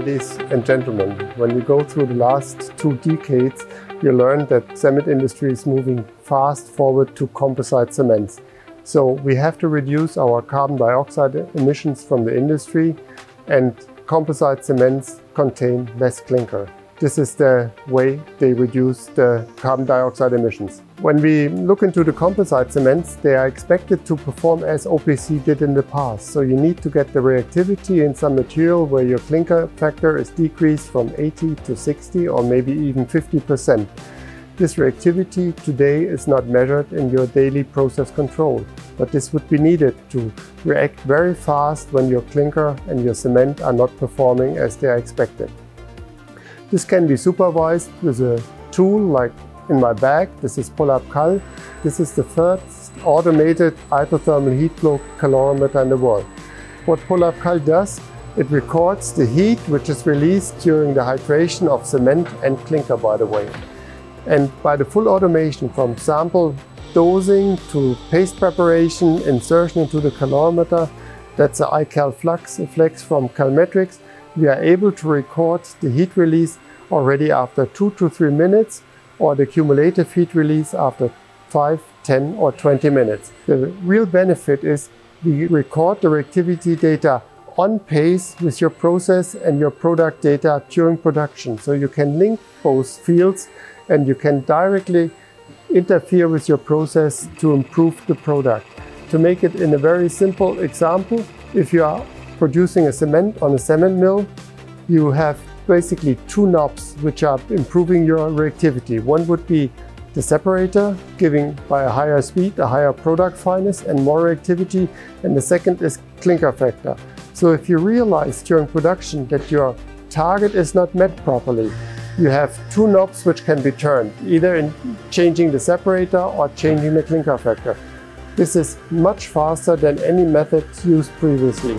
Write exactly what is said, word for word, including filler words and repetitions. ladies and gentlemen, when you go through the last two decades, you learn that cement industry is moving fast forward to composite cements. So we have to reduce our carbon dioxide emissions from the industry, and composite cements contain less clinker. This is the way they reduce the carbon dioxide emissions. When we look into the composite cements, they are expected to perform as O P C did in the past. So you need to get the reactivity in some material where your clinker factor is decreased from eighty to sixty or maybe even fifty percent. This reactivity today is not measured in your daily process control, but this would be needed to react very fast when your clinker and your cement are not performing as they are expected. This can be supervised with a tool like in my bag. This is polab® Cal. This is the first automated isothermal heat flow calorimeter in the world. What polab® Cal does, it records the heat which is released during the hydration of cement and clinker, by the way. And by the full automation, from sample dosing to paste preparation, insertion into the calorimeter, that's the iCal Flux, a Flex from Calmetrix, we are able to record the heat release already after two to three minutes, or the cumulative heat release after five, ten or twenty minutes. The real benefit is we record the reactivity data on pace with your process and your product data during production. So you can link both fields and you can directly interfere with your process to improve the product. To make it in a very simple example, if you are producing a cement on a cement mill, you have basically two knobs which are improving your reactivity. One would be the separator, giving by a higher speed, a higher product fineness and more reactivity, and the second is clinker factor. So if you realize during production that your target is not met properly, you have two knobs which can be turned, either in changing the separator or changing the clinker factor. This is much faster than any method used previously.